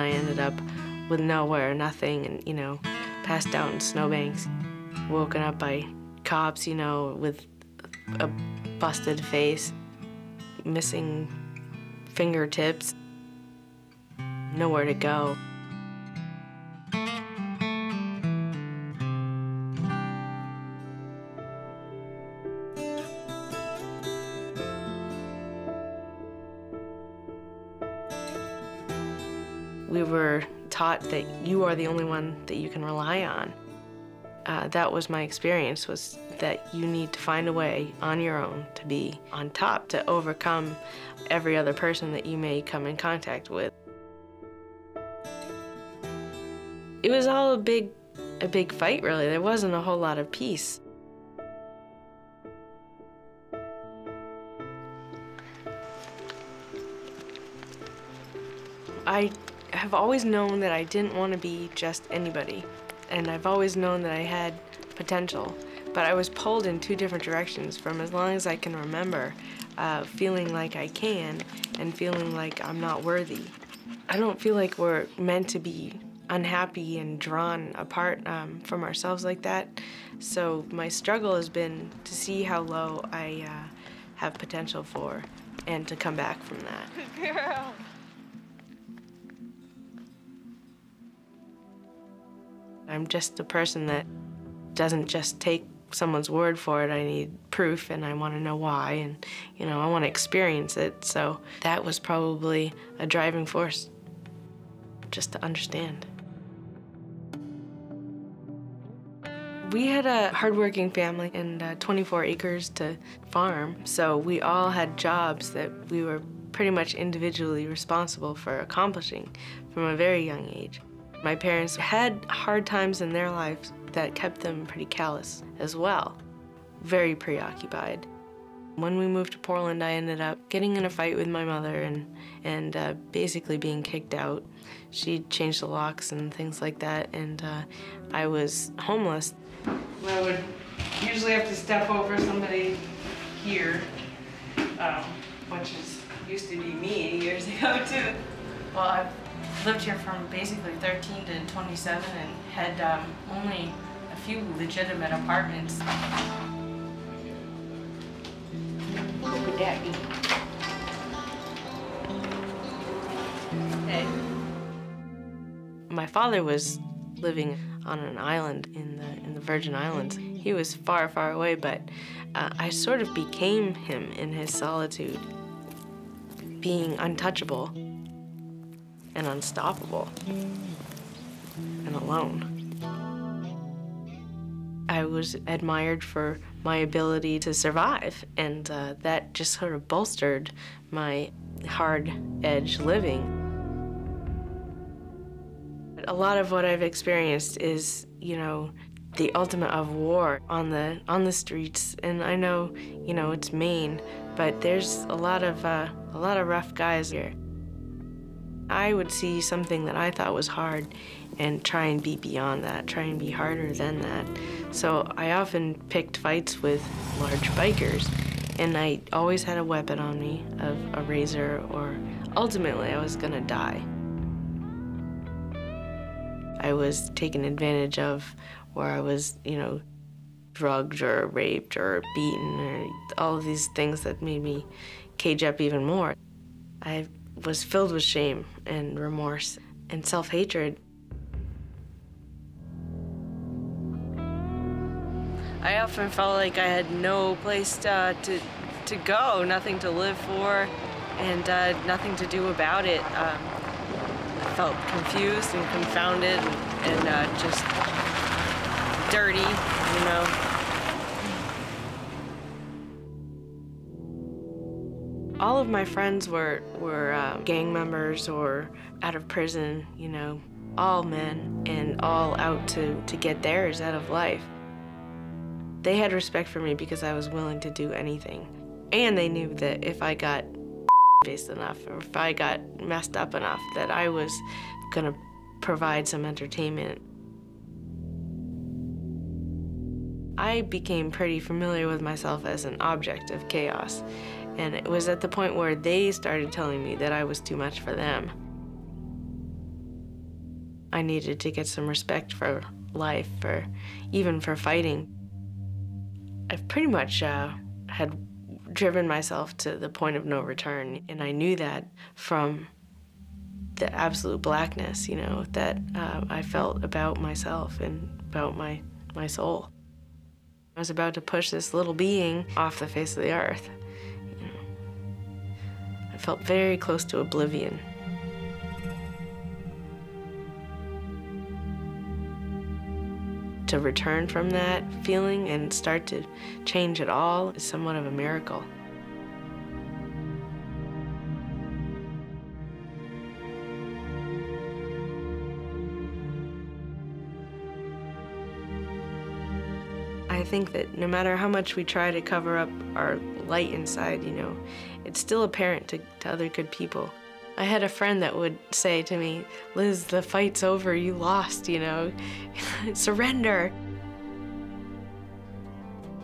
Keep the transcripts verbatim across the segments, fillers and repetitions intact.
I ended up with nowhere, nothing, and, you know, passed out in snowbanks. Woken up by cops, you know, with a busted face, missing fingertips, nowhere to go. We were taught that you are the only one that you can rely on. Uh, that was my experience, was that you need to find a way on your own to be on top, to overcome every other person that you may come in contact with. It was all a big, a big fight, really. There wasn't a whole lot of peace. I have always known that I didn't want to be just anybody, and I've always known that I had potential, but I was pulled in two different directions from as long as I can remember, uh, feeling like I can and feeling like I'm not worthy. I don't feel like we're meant to be unhappy and drawn apart um, from ourselves like that, so my struggle has been to see how low I uh, have potential for and to come back from that. Good girl. I'm just a person that doesn't just take someone's word for it. I need proof, and I want to know why, and, you know, I want to experience it. So that was probably a driving force, just to understand. We had a hardworking family and uh, twenty-four acres to farm, so we all had jobs that we were pretty much individually responsible for accomplishing from a very young age. My parents had hard times in their lives that kept them pretty callous as well, very preoccupied. When we moved to Portland, I ended up getting in a fight with my mother and, and uh, basically being kicked out. She changed the locks and things like that, and uh, I was homeless. I would usually have to step over somebody here, um, which is, used to be me years ago, too. Well, I've lived here from basically thirteen to twenty-seven and had um, only a few legitimate apartments. What would that be? Hey. My father was living on an island in the, in the Virgin Islands. He was far, far away, but uh, I sort of became him in his solitude, being untouchable and unstoppable, and alone. I was admired for my ability to survive, and uh, that just sort of bolstered my hard-edge living. A lot of what I've experienced is, you know, the ultimate of war on the, on the streets, and I know, you know, it's Maine, but there's a lot of, uh, a lot of rough guys here. I would see something that I thought was hard and try and be beyond that, try and be harder than that. So I often picked fights with large bikers, and I always had a weapon on me, of a razor, or ultimately I was gonna die. I was taken advantage of, or I was, you know, drugged or raped or beaten, or all of these things that made me cage up even more. I was filled with shame and remorse and self-hatred. I often felt like I had no place uh, to, to go, nothing to live for, and uh, nothing to do about it. Um, I felt confused and confounded and, and uh, just dirty, you know. All of my friends were, were uh, gang members or out of prison, you know, all men and all out to, to get theirs out of life. They had respect for me because I was willing to do anything. And they knew that if I got faced enough, or if I got messed up enough, that I was gonna provide some entertainment. I became pretty familiar with myself as an object of chaos. And it was at the point where they started telling me that I was too much for them. I needed to get some respect for life, for even for fighting. I've pretty much uh, had driven myself to the point of no return, and I knew that from the absolute blackness, you know, that uh, I felt about myself and about my, my soul. I was about to push this little being off the face of the earth. You know, I felt very close to oblivion. To return from that feeling and start to change at all is somewhat of a miracle. I think that no matter how much we try to cover up our light inside, you know, it's still apparent to, to other good people. I had a friend that would say to me, "Liz, the fight's over, you lost, you know, surrender."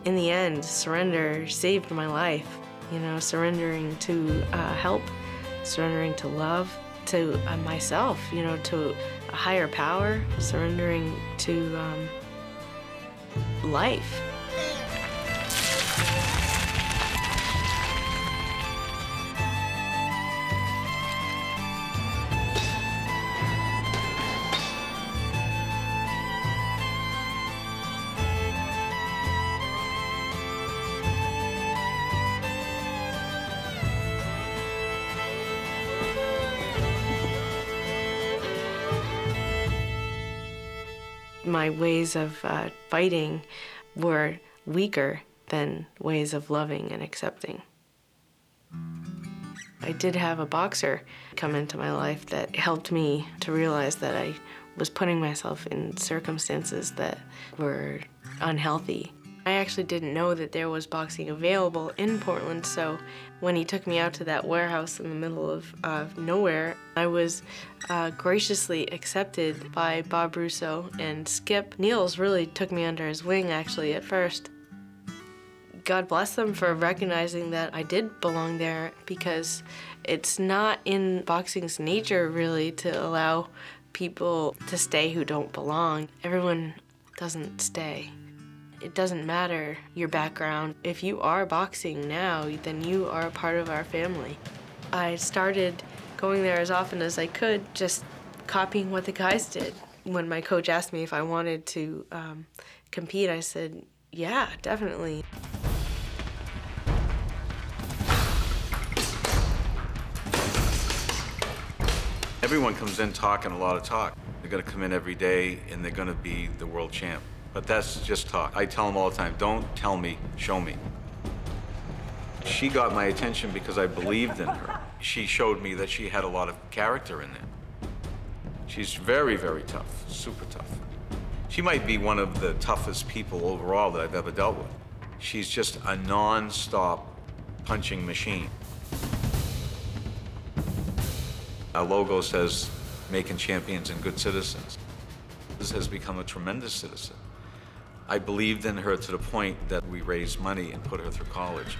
In the end, surrender saved my life, you know, surrendering to uh, help, surrendering to love, to uh, myself, you know, to a higher power, surrendering to um, life. My ways of uh, fighting were weaker than ways of loving and accepting. I did have a boxer come into my life that helped me to realize that I was putting myself in circumstances that were unhealthy. I actually didn't know that there was boxing available in Portland, so when he took me out to that warehouse in the middle of uh, nowhere, I was uh, graciously accepted by Bob Russo, and Skip Niels really took me under his wing, actually, at first. God bless them for recognizing that I did belong there, because it's not in boxing's nature, really, to allow people to stay who don't belong. Everyone doesn't stay. It doesn't matter your background. If you are boxing now, then you are a part of our family. I started going there as often as I could, just copying what the guys did. When my coach asked me if I wanted to um, compete, I said, yeah, definitely. Everyone comes in talking a lot of talk. They're gonna come in every day and they're gonna be the world champ. But that's just talk. I tell them all the time, don't tell me, show me. She got my attention because I believed in her. She showed me that she had a lot of character in it. She's very, very tough, super tough. She might be one of the toughest people overall that I've ever dealt with. She's just a non-stop punching machine. Our logo says, making champions and good citizens. Liz has become a tremendous citizen. I believed in her to the point that we raised money and put her through college.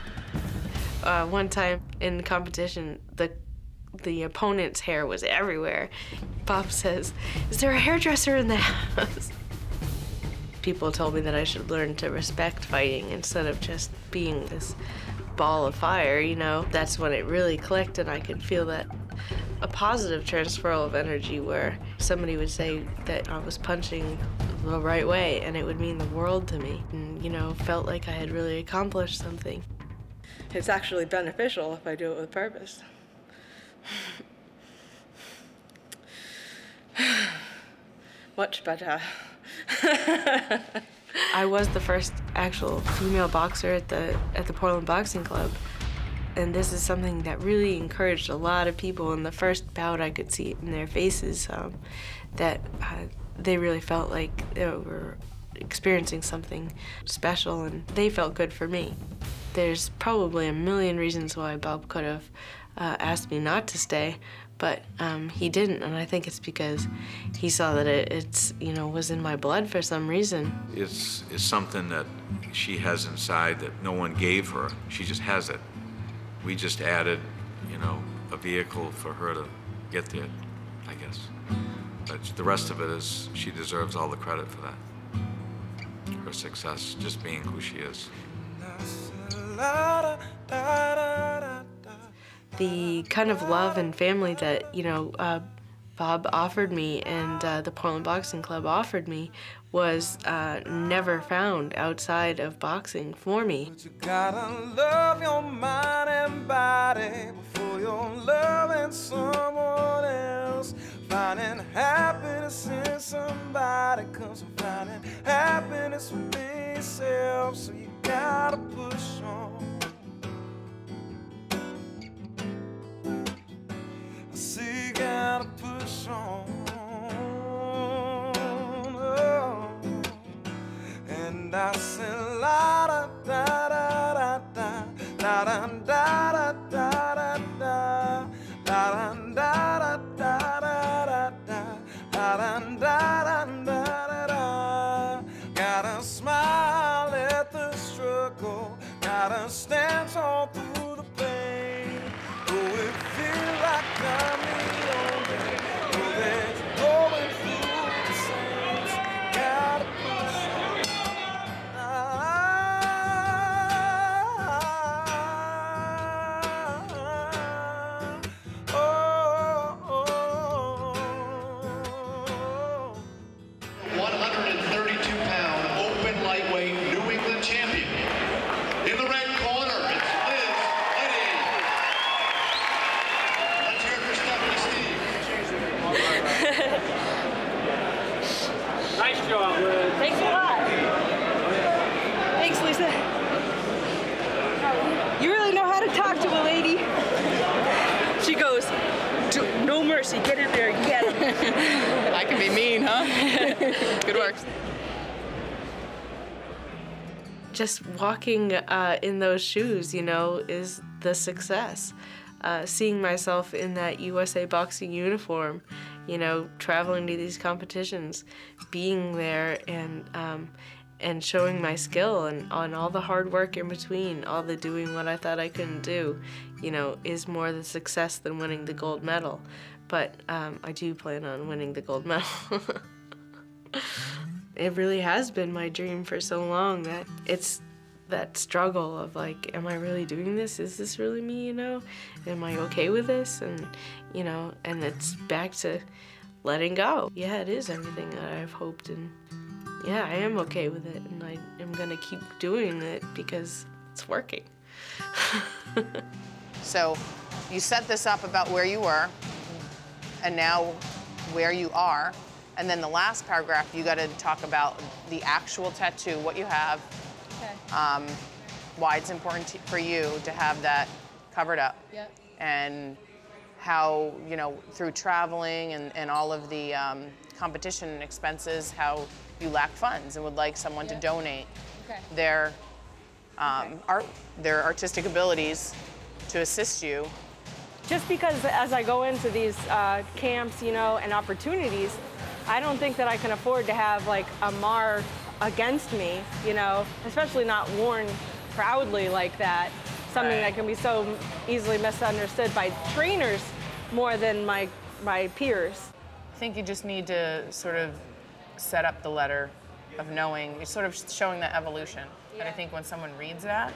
Uh, one time in competition, the, the opponent's hair was everywhere. Bob says, "Is there a hairdresser in the house?" People told me that I should learn to respect fighting instead of just being this ball of fire, you know? That's when it really clicked, and I could feel that a positive transferal of energy where somebody would say that I was punching the right way, and it would mean the world to me. And, you know, felt like I had really accomplished something. It's actually beneficial if I do it with purpose. Much better. I was the first actual female boxer at the at the Portland Boxing Club. And this is something that really encouraged a lot of people. In the first bout, I could see it in their faces um, that uh, they really felt like they were experiencing something special, and they felt good for me. There's probably a million reasons why Bob could have uh, asked me not to stay, but um, he didn't, and I think it's because he saw that it it's, you know, was in my blood for some reason. It's, it's something that she has inside that no one gave her. She just has it. We just added, you know, a vehicle for her to get there, I guess. But the rest of it is, she deserves all the credit for that. Her success, just being who she is. The kind of love and family that, you know, uh, Bob offered me and uh, the Portland Boxing Club offered me was uh, never found outside of boxing for me. But you gotta love your mind and body before you're loving someone else. Finding happiness in somebody comes from finding happiness within yourself. So you gotta push on. Push on, oh. And I said, la da da da da da da da da da da da da da da da da. Gotta smile at the struggle, gotta stand tall through the pain. Oh, it feels like I'm in. Get in there, get him. I can be mean, huh? Good work. Just walking uh, in those shoes, you know, is the success. Uh, seeing myself in that U S A Boxing uniform, you know, traveling to these competitions, being there and, um, and showing my skill and on all the hard work in between, all the doing what I thought I couldn't do, you know, is more the success than winning the gold medal. But um, I do plan on winning the gold medal. It really has been my dream for so long that it's that struggle of like, am I really doing this? Is this really me, you know? Am I okay with this? And, you know, and it's back to letting go. Yeah, it is everything that I've hoped, and yeah, I am okay with it, and I am gonna keep doing it because it's working. So you set this up about where you were, and now where you are. And then the last paragraph, you gotta talk about the actual tattoo, what you have, okay. um, why it's important to, for you to have that covered up. Yep. And how, you know, through traveling and, and all of the um, competition and expenses, how you lack funds and would like someone yep. to donate okay. their um, okay. art, their artistic abilities to assist you. Just because as I go into these uh, camps, you know, and opportunities, I don't think that I can afford to have like a mark against me, you know, especially not worn proudly like that. Something right. that can be so easily misunderstood by trainers more than my, my peers. I think you just need to sort of set up the letter of knowing, you're sort of showing that evolution. Yeah. And I think when someone reads that,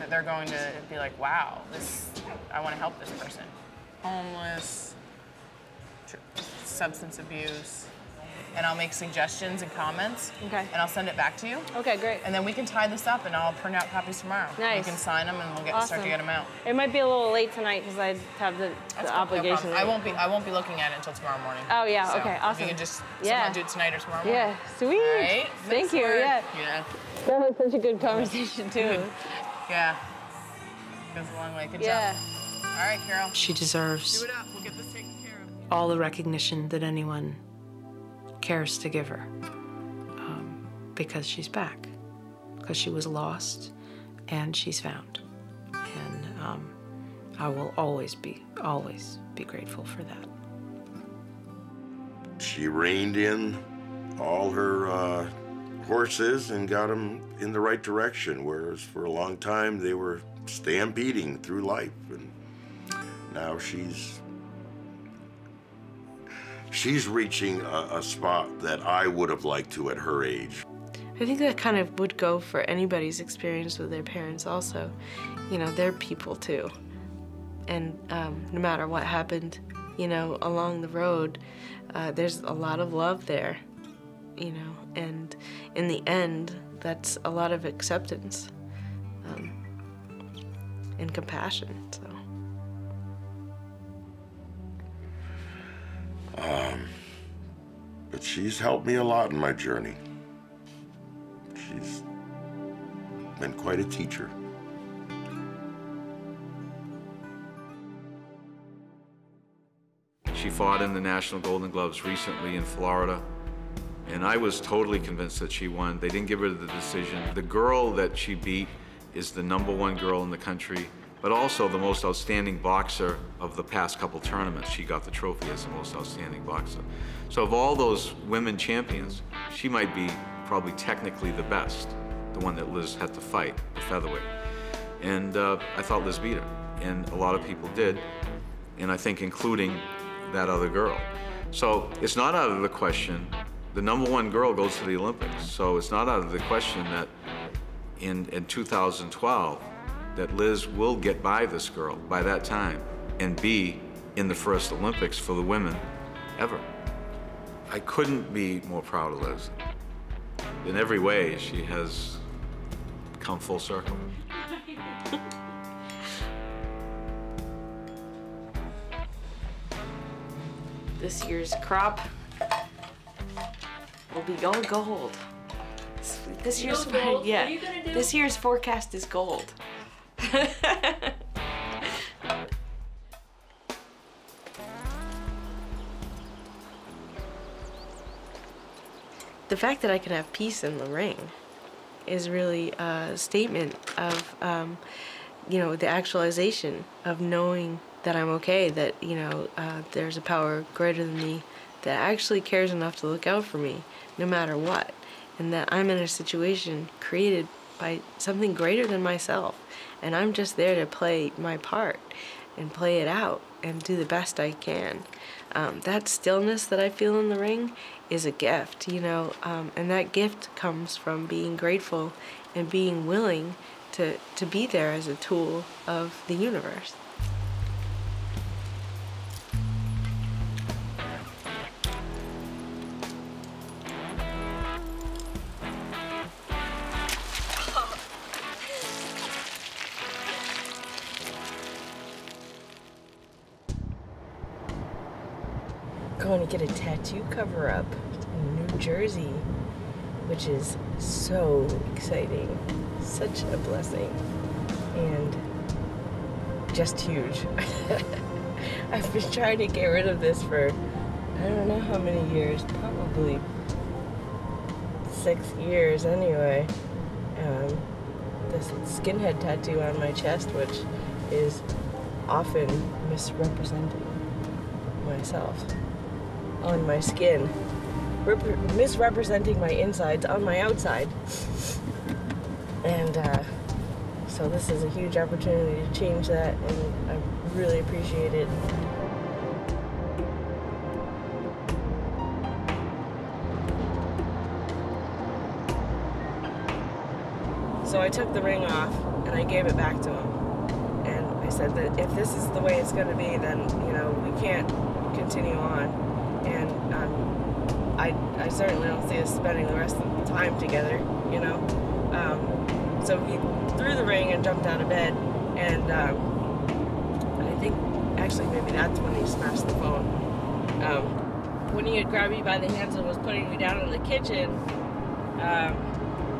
that they're going to be like, wow, this, I want to help this person. Homeless, substance abuse, and I'll make suggestions and comments, okay. and I'll send it back to you. Okay, great. And then we can tie this up, and I'll print out copies tomorrow. Nice. You can sign them, and we'll get awesome. start to get them out. It might be a little late tonight because I have the, the obligation. No I won't be. I won't be looking at it until tomorrow morning. Oh yeah. So okay. Awesome. You can just yeah. someone do it tonight or tomorrow morning. Yeah. Sweet. All right. Thank you. Work. Yeah. Yeah. That was such a good conversation too. Yeah. Goes a long way. Good yeah. job. All right, Carol. She deserves do it up. We'll get this taken care of. All the recognition that anyone cares to give her, um, because she's back, because she was lost, and she's found. And um, I will always be, always be grateful for that. She reined in all her uh, horses and got them in the right direction, whereas for a long time they were stampeding through life, and now she's she's reaching a, a spot that I would have liked to at her age. I think that kind of would go for anybody's experience with their parents also. You know, they're people too. And um, no matter what happened, you know, along the road, uh, there's a lot of love there, you know, and in the end, that's a lot of acceptance um, and compassion, so. Um, but she's helped me a lot in my journey. She's been quite a teacher. She fought in the National Golden Gloves recently in Florida, and I was totally convinced that she won. They didn't give her the decision. The girl that she beat is the number one girl in the country, but also the most outstanding boxer of the past couple tournaments. She got the trophy as the most outstanding boxer. So of all those women champions, she might be probably technically the best, the one that Liz had to fight, the featherweight. And uh, I thought Liz beat her, and a lot of people did, and I think including that other girl. So it's not out of the question. The number one girl goes to the Olympics, so it's not out of the question that in, in two thousand twelve, that Liz will get by this girl by that time and be in the first Olympics for the women ever. I couldn't be more proud of Liz. In every way, she has come full circle. This year's crop will be all gold. This year's, gold? Yeah, this year's forecast is gold. The fact that I can have peace in the ring is really a statement of, um, you know, the actualization of knowing that I'm okay, that, you know, uh, there's a power greater than me that actually cares enough to look out for me no matter what, and that I'm in a situation created by something greater than myself. And I'm just there to play my part and play it out and do the best I can. Um, that stillness that I feel in the ring is a gift, you know, um, and that gift comes from being grateful and being willing to, to be there as a tool of the universe. Going to get a tattoo cover up in New Jersey, which is so exciting, such a blessing, and just huge. I've been trying to get rid of this for I don't know how many years, probably six years anyway. Um, this skinhead tattoo on my chest, which is often misrepresenting myself on my skin, Rep- misrepresenting my insides on my outside. And uh, so this is a huge opportunity to change that, and I really appreciate it. So I took the ring off and I gave it back to him. And I said that if this is the way it's gonna be, then, you know, we can't continue on. And um, I, I certainly don't see us spending the rest of the time together, you know? Um, so he threw the ring and jumped out of bed, and um, I think, actually maybe that's when he smashed the phone. Um, when he had grabbed me by the hands and was putting me down in the kitchen, um,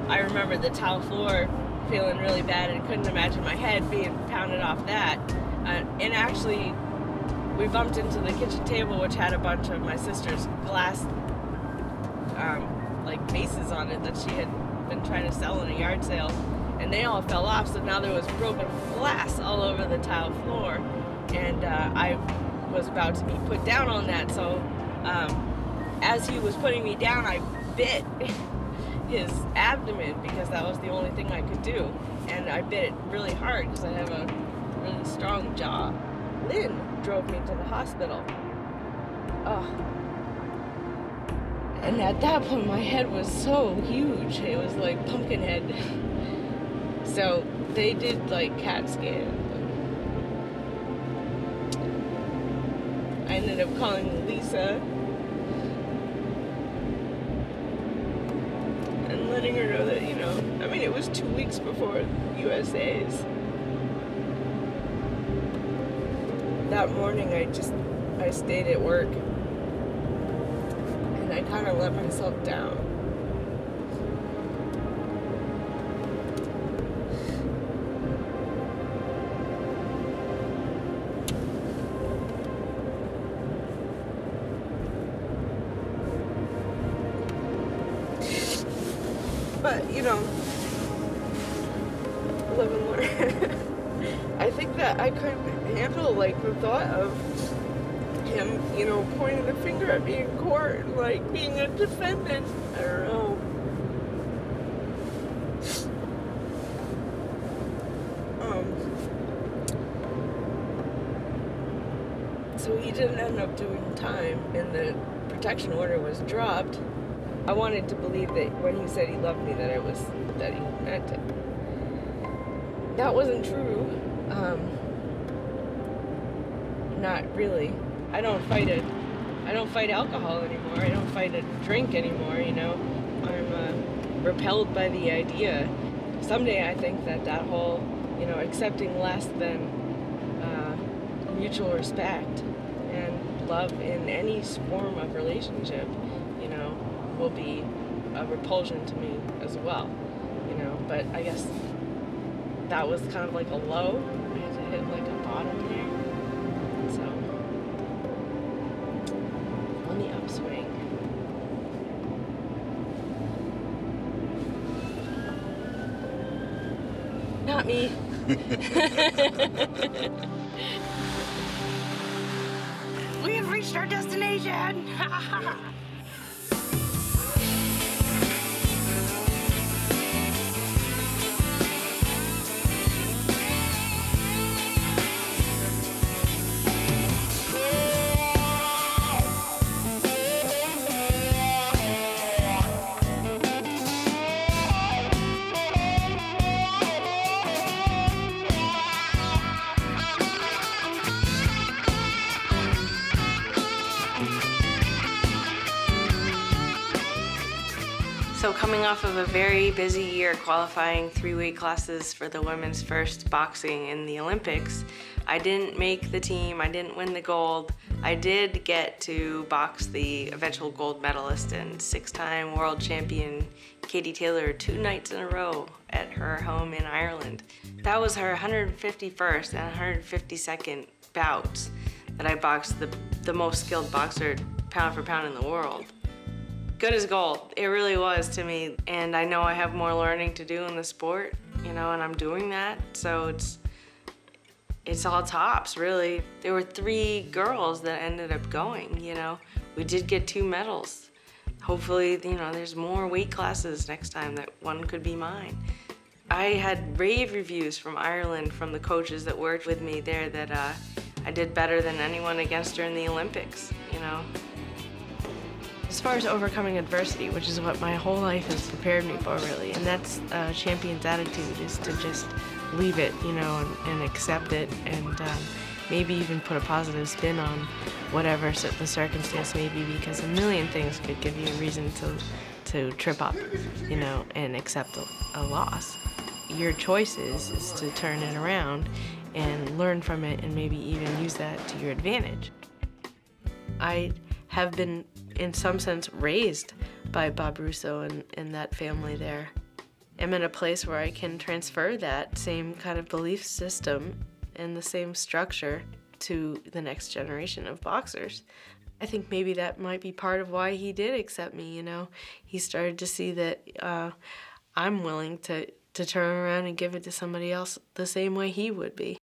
I remember the tile floor feeling really bad and couldn't imagine my head being pounded off that. Uh, and actually, we bumped into the kitchen table, which had a bunch of my sister's glass, um, like, vases on it that she had been trying to sell in a yard sale, and they all fell off, so now there was broken glass all over the tile floor, and uh, I was about to be put down on that, so um, as he was putting me down, I bit his abdomen, because that was the only thing I could do, and I bit it really hard, because I have a really strong jaw. Lynn drove me to the hospital. Oh, And at that point, my head was so huge. It was like pumpkin head. So they did like CAT scan. I ended up calling Lisa and letting her know that, you know, I mean, it was two weeks before U S A's. That morning, I just, I stayed at work and I kind of let myself down. But, you know, live and learn. I think that I couldn't handle, like, the thought of him, you know, pointing the finger at me in court and, like, being a defendant. I don't know. Um, so he didn't end up doing time, and the protection order was dropped. I wanted to believe that when he said he loved me, that I was, that he meant it. That wasn't true. Um, not really. I don't fight it. I don't fight alcohol anymore. I don't fight a drink anymore. You know, I'm uh, repelled by the idea. Someday I think that that whole, you know, accepting less than uh, mutual respect and love in any form of relationship, you know, will be a repulsion to me as well, you know, but I guess that was kind of like a low. I had to hit like a bottom there, so on the upswing. Not me. We have reached our destination. So coming off of a very busy year qualifying three-way classes for the women's first boxing in the Olympics, I didn't make the team, I didn't win the gold. I did get to box the eventual gold medalist and six-time world champion Katie Taylor two nights in a row at her home in Ireland. That was her one hundred fifty-first and one hundred fifty-second bouts that I boxed the, the most skilled boxer pound for pound in the world. Good as gold, it really was to me. And I know I have more learning to do in the sport, you know, and I'm doing that. So it's, it's all tops, really. There were three girls that ended up going, you know. We did get two medals. Hopefully, you know, there's more weight classes next time that one could be mine. I had rave reviews from Ireland from the coaches that worked with me there that uh, I did better than anyone against her in the Olympics, you know. As far as overcoming adversity, which is what my whole life has prepared me for, really, and that's a champion's attitude, is to just leave it, you know, and, and accept it, and um, maybe even put a positive spin on whatever the circumstance may be, because a million things could give you a reason to, to trip up, you know, and accept a, a loss. Your choice is, is to turn it around and learn from it and maybe even use that to your advantage. I have been, in some sense, raised by Bob Russo and, and that family there. I'm in a place where I can transfer that same kind of belief system and the same structure to the next generation of boxers. I think maybe that might be part of why he did accept me, you know. He started to see that uh, I'm willing to, to turn around and give it to somebody else the same way he would be.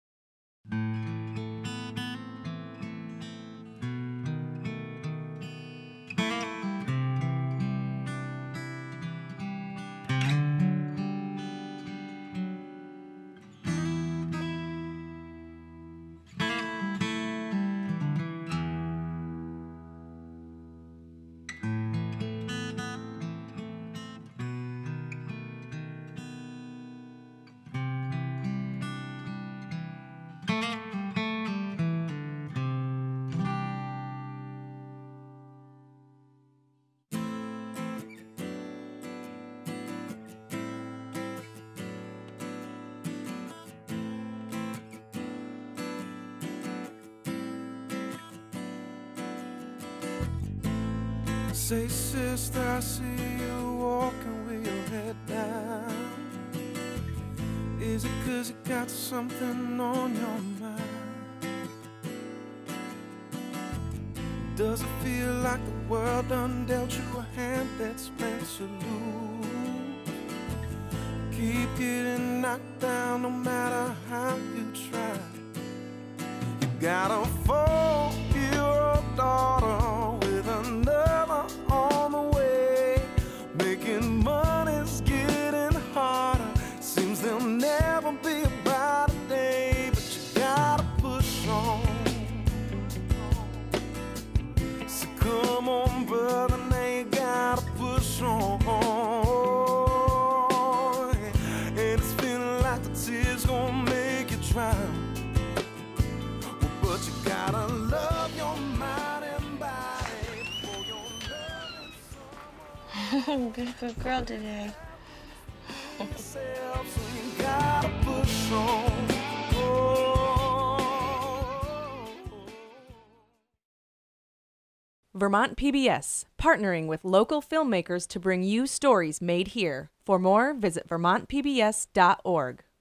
Say, sister, I see you walking with your head down. Is it cause you got something on your mind? Does it feel like the world done dealt you a hand that's meant to lose? Keep getting knocked down no matter how you try. You gotta fold your daughter with another on the way. Making money's getting harder. Seems there'll never be a brighter day, but you gotta push on. So come on, brother, now you gotta push on. And it's feeling like the tears gonna make you drown. But you gotta love your mind and body for your loving someone. I'm a good, good girl today. So you gotta push on. Oh. Vermont P B S, partnering with local filmmakers to bring you stories made here. For more, visit vermont p b s dot org.